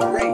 great.